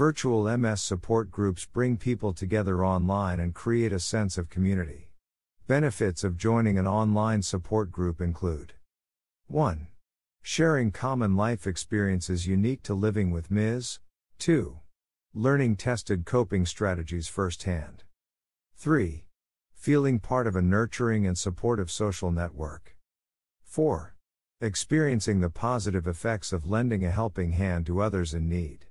Virtual MS support groups bring people together online and create a sense of community. Benefits of joining an online support group include 1. Sharing common life experiences unique to living with MS. 2. Learning tested coping strategies firsthand. 3. Feeling part of a nurturing and supportive social network. 4. Experiencing the positive effects of lending a helping hand to others in need.